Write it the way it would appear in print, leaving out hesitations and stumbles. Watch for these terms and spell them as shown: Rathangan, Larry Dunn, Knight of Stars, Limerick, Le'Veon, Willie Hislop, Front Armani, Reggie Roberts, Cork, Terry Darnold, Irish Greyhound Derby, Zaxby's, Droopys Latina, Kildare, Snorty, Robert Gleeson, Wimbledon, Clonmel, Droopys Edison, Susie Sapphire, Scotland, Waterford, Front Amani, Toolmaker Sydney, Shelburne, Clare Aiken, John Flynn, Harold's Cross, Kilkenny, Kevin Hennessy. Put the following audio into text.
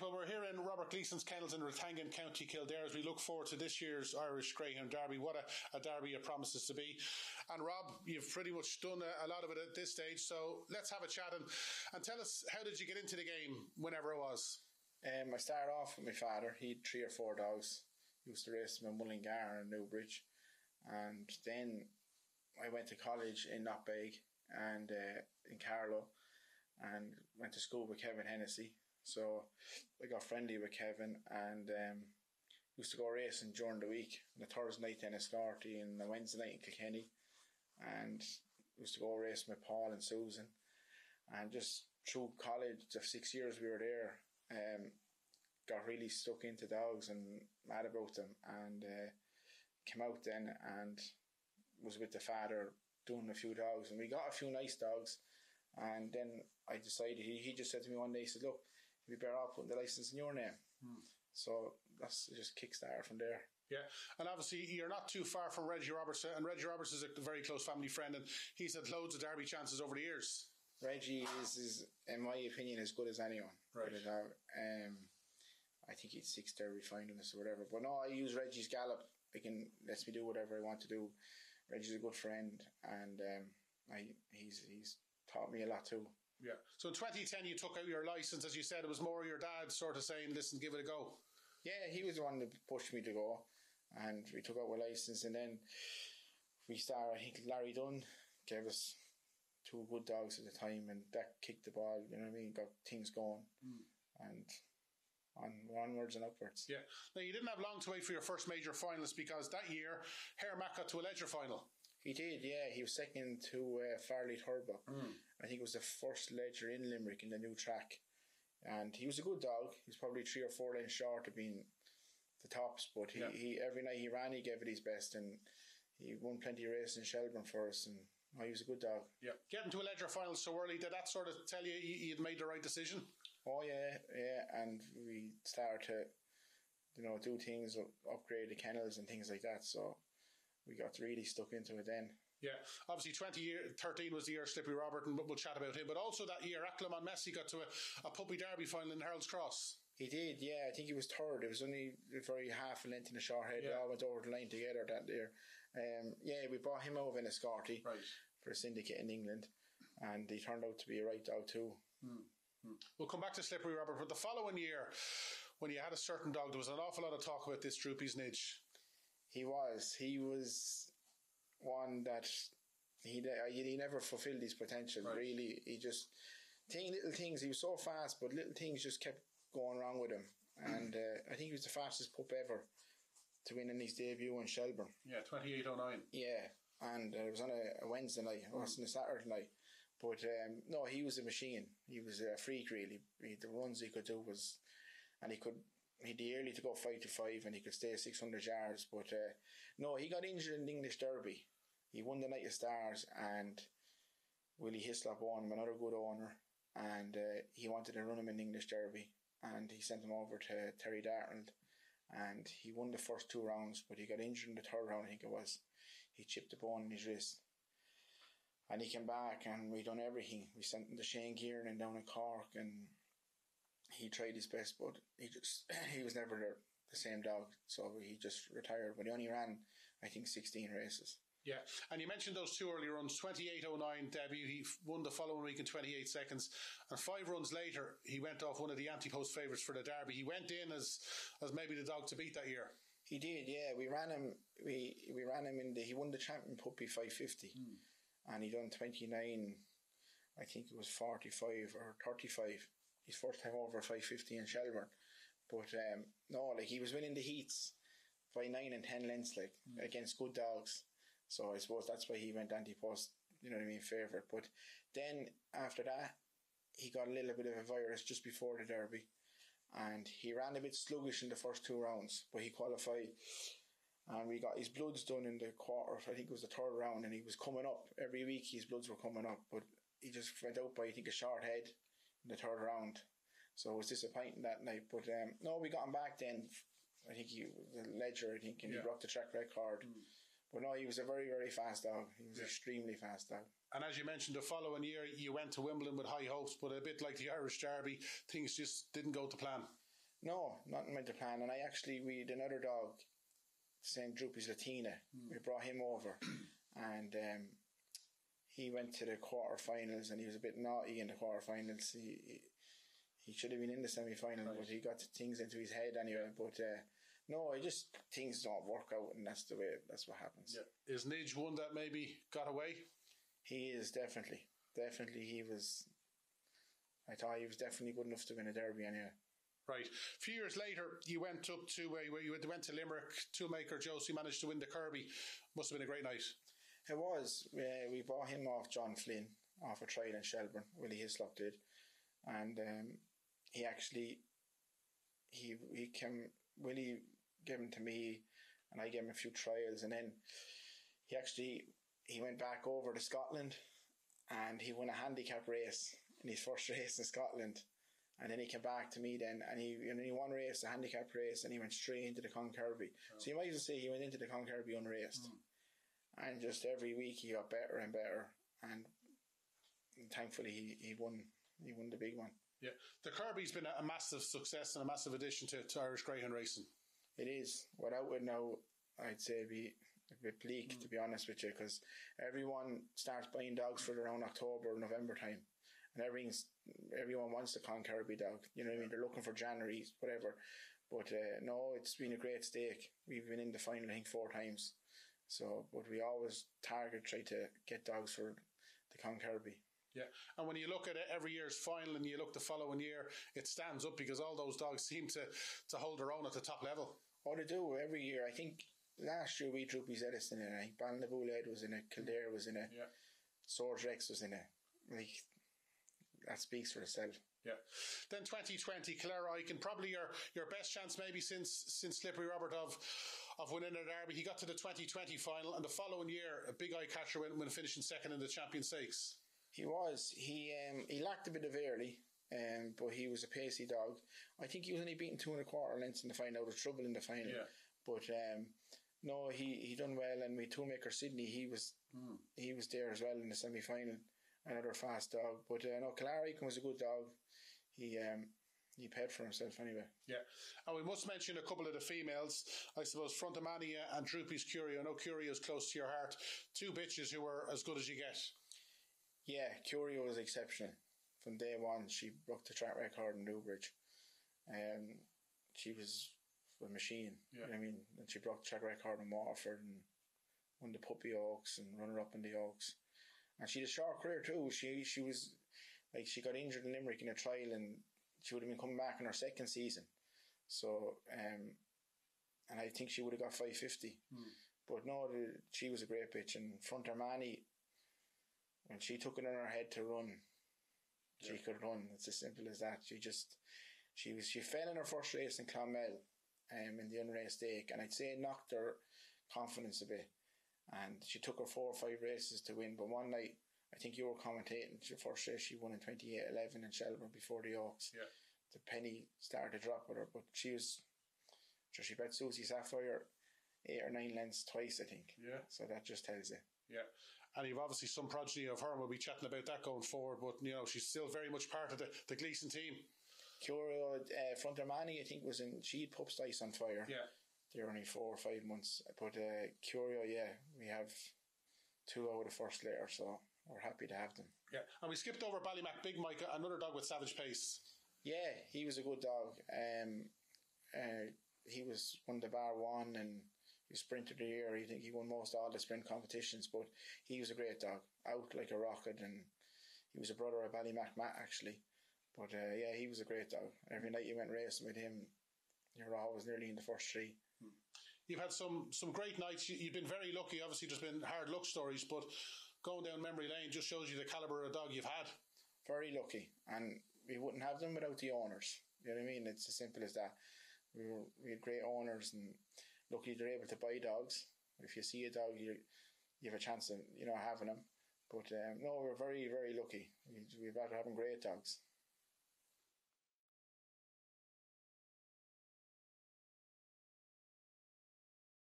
well, we're here in Robert Gleeson's kennels in Rathangan, County Kildare, as we look forward to this year's Irish Greyhound Derby. What a derby it promises to be. And Rob, you've pretty much done a lot of it at this stage, so let's have a chat and tell us, how did you get into the game whenever it was? I started off with my father. He had 3 or 4 dogs. He used to race them in Mullingar and Newbridge. And then I went to college in Notbeg and in Carlow, and went to school with Kevin Hennessy. So I got friendly with Kevin, and used to go racing during the week, on a Thursday night in Snorty and a Wednesday night in Kilkenny, and used to go racing with Paul and Susan. And just through college, the 6 years we were there, got really stuck into dogs and mad about them, and came out then and was with the father doing a few dogs, and we got a few nice dogs. And then I decided, he just said to me one day, he said, look, you'd be better off putting the licence in your name. So that's just kickstarted from there. Yeah, and obviously you're not too far from Reggie Roberts, and Reggie Roberts is a very close family friend, and he's had loads of derby chances over the years. Reggie is in my opinion, as good as anyone. Right. I think he's 6th derby finalist or whatever. But no, I use Reggie's gallop. Lets me do whatever I want to do. Reggie's a good friend, and he's taught me a lot too. Yeah. So in 2010 you took out your licence, as you said. It was more your dad sort of saying, listen, give it a go. Yeah, he was the one that pushed me to go, and we took out a licence, and then we started. I think Larry Dunn gave us 2 good dogs at the time, and that kicked the ball, you know what I mean, got things going. And onwards and upwards. Yeah. Now, you didn't have long to wait for your first major finalist, because that year Hare Mack got to a Ledger final. He did, yeah. He was second to Farley Turbo. I think it was the first Ledger in Limerick in the new track. And he was a good dog. He was probably 3 or 4 lengths short of being the tops, but every night he ran, he gave it his best, and he won plenty of races in Shelburne for us, and he was a good dog. Yeah. Getting to a Ledger final so early, did that sort of tell you you'd made the right decision? Oh, yeah. And we started to, do things, upgrade the kennels and things like that, so we got really stuck into it then. Yeah, obviously 2013 was the year Slippery Robert, and we'll chat about him, but also that year Aclamon Messi got to a puppy derby final in Harold's Cross. He did, yeah. I think he was 3rd. It was only very half a length and a short head. They all went over the line together that year. Yeah, we brought him over in a Snorty for a syndicate in England, and he turned out to be a right dog too. We'll come back to Slippery Robert, but the following year, when you had a certain dog, there was an awful lot of talk about this Droopys Nidge. He was one that he never fulfilled his potential. Right. Really, he just little things. He was so fast, but little things just kept going wrong with him. And I think he was the fastest pup ever to win in his debut in Shelburne. Yeah, 28:09. Yeah, and it was on a Wednesday night. It wasn't a Saturday night. But no, he was a machine. He was a freak, really. The runs he could do was, and he could. He'd be early to go 5 to 5, and he could stay 600 yards. But no, he got injured in the English Derby. He won the Knight of Stars, and Willie Hislop owned him, another good owner. And he wanted to run him in the English Derby, and he sent him over to Terry Darnold. And he won the first 2 rounds, but he got injured in the 3rd round, I think it was. He chipped a bone in his wrist. And he came back, and we done everything. We sent him to Shane Gearn and down in Cork, and he tried his best, but he was never the same dog, so he just retired. But he only ran, I think, 16 races. Yeah, and you mentioned those 2 early runs, 28:09 debut. He won the following week in 28 seconds, and 5 runs later, he went off one of the anti-post favourites for the derby. He went in as maybe the dog to beat that year. He did, yeah. We ran him. We ran him he won the Champion Puppy 550, and he done 29. I think it was 45 or 35. His first time over 550 in Shelburne, but no, like he was winning the heats by 9 and 10 lengths, like against good dogs. So I suppose that's why he went anti-post, you know what I mean, favourite. But then after that, he got a little bit of a virus just before the derby, and he ran a bit sluggish in the first 2 rounds, but he qualified. And we got his bloods done in the quarter, I think it was the 3rd round, and he was coming up every week. His bloods were coming up, but he just went out by, I think, a short head in the 3rd round. So it was disappointing that night, but no, we got him back then. I think he was a Ledger, and he broke the track record. But no, he was a very, very fast dog. He was extremely fast dog. And as you mentioned, the following year you went to Wimbledon with high hopes, but a bit like the Irish Derby, things just didn't go to plan. No, nothing went to plan. And I actually, we had another dog, St. Droopys Latina. We brought him over, and he went to the quarterfinals, and he was a bit naughty in the quarterfinals. He should have been in the semi-final, but he got things into his head anyway. But no, it just, things don't work out, and that's the way, that's what happens. Yeah. Is Nidge one that maybe got away? He is, definitely. Definitely, he was. I thought he was definitely good enough to win a derby anyway. Right. A few years later, you went up to you went to Limerick. Toolmaker Josie managed to win the Kirby. Must have been a great night. It was. We bought him off John Flynn off a trial in Shelburne. Willie Hislop did, and he actually he came. Willie gave him to me, and I gave him a few trials, and then he actually went back over to Scotland, and he won a handicap race in his first race in Scotland. And then he came back to me then, and he won race, the handicap race, and he went straight into the Con Kirby. Oh. So you might as well say he went into the Con Kirby unraced. And just every week he got better and better. And thankfully he won the big one. Yeah. The Kirby's been a massive success and a massive addition to Irish Greyhound racing. It is. Without it now, I'd say it'd be a bit bleak, to be honest with you, because everyone starts buying dogs for around October, November time. And everyone wants the Con Kirby dog. You know what I mean? They're looking for January, whatever. But no, it's been a great stake. We've been in the final, I think, 4 times. So, but we always try to get dogs for the Con Kirby. Yeah, and when you look at it, every year's final, and you look the following year, it stands up because all those dogs seem to hold their own at the top level. Oh, they do every year. I think last year we Droopys Edison in it. I think Balnabouled was in it. Kildare was in it. Yeah. Swords Rex was in it. Like, that speaks for itself. Yeah. Then 2020, Clare Aiken, probably your best chance maybe since Slippery Robert of winning a derby. He got to the 2020 final, and the following year a big eye catcher went when finishing second in the Champion Stakes. He was. He lacked a bit of early, but he was a pacey dog. I think he was only beaten 2 1/4 lengths in the final, out of trouble in the final. Yeah. But no, he done well, and with Toolmaker Sydney he was there as well in the semi final. Another fast dog, but no, Clary was a good dog. He paid for himself anyway. Yeah, and we must mention a couple of the females. I suppose Front Amani and Droopys Curio. I know Curio's close to your heart. 2 bitches who were as good as you get. Yeah, Curio was exceptional. From day one, she broke the track record in Newbridge. She was a machine. Yeah. You know what I mean, and she broke the track record in Waterford and won the Puppy Oaks and runner up in the Oaks. And she had a short career too. She was like, she got injured in Limerick in a trial, and she would have been coming back in her second season. So and I think she would have got 550. But no, she was a great bitch. And Front Armani, when she took it on her head to run, she could run. It's as simple as that. She fell in her first race in Clonmel, in the unraced stake, and I'd say it knocked her confidence a bit. And she took her 4 or 5 races to win. But one night, I think you were commentating, the first race she won in 28-11 in Shelburne before the Oaks. Yeah. The penny started to drop with her. But she bet Susie Sapphire 8 or 9 lengths twice, I think. Yeah. So that just tells you. Yeah. And you've obviously some progeny of her, and we'll be chatting about that going forward. But, you know, she's still very much part of the Gleeson team. Curio, Front Armani, I think, was in, she had Pup's Dice on fire. Yeah. They're only 4 or 5 months. But Curio, yeah, we have 2 out of the first litter, so we're happy to have them. Yeah, and we skipped over Ballymac Big Mike, another dog with savage pace. Yeah, he was a good dog. He was won the Bar 1, and he was Sprinter of the Year. I think he won most all the sprint competitions, but he was a great dog, out like a rocket, and he was a brother of Ballymac Matt, actually. But yeah, he was a great dog. Every night you went racing with him, you were always nearly in the first 3. You've had some great nights. You've been very lucky. Obviously, there's been hard luck stories, but going down memory lane just shows you the calibre of dog you've had. Very lucky, and we wouldn't have them without the owners. You know what I mean? It's as simple as that. We had great owners, and luckily they're able to buy dogs. If you see a dog, you have a chance of having them. But no, we're very, very lucky. We've had having great dogs.